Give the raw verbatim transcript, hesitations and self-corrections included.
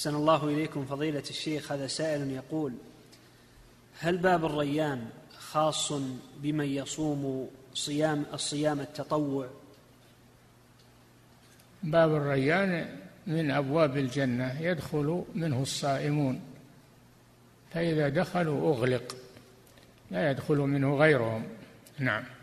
أحسن الله إليكم فضيلة الشيخ. هذا سائل يقول: هل باب الريان خاص بمن يصوم صيام الصيام التطوع؟ باب الريان من أبواب الجنة يدخل منه الصائمون، فإذا دخلوا أغلق لا يدخل منه غيرهم. نعم.